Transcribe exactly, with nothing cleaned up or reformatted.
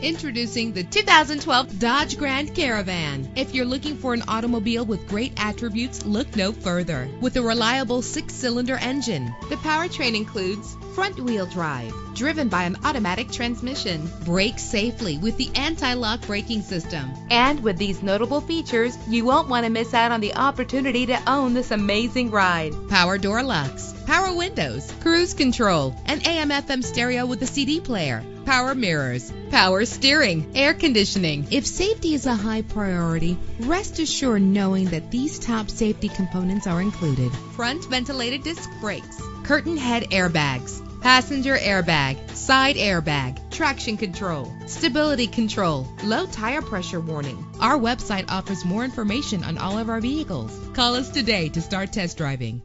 Introducing the two thousand twelve Dodge Grand Caravan. If you're looking for an automobile with great attributes, look no further. With a reliable six-cylinder engine, the powertrain includes front-wheel drive, driven by an automatic transmission. Brake safely with the anti-lock braking system. And with these notable features, you won't want to miss out on the opportunity to own this amazing ride. Power door locks, power windows, cruise control, an A M F M stereo with a C D player, power mirrors, power steering, air conditioning. If safety is a high priority, rest assured knowing that these top safety components are included. Front ventilated disc brakes, curtain head airbags, passenger airbag, side airbag, traction control, stability control, low tire pressure warning. Our website offers more information on all of our vehicles. Call us today to start test driving.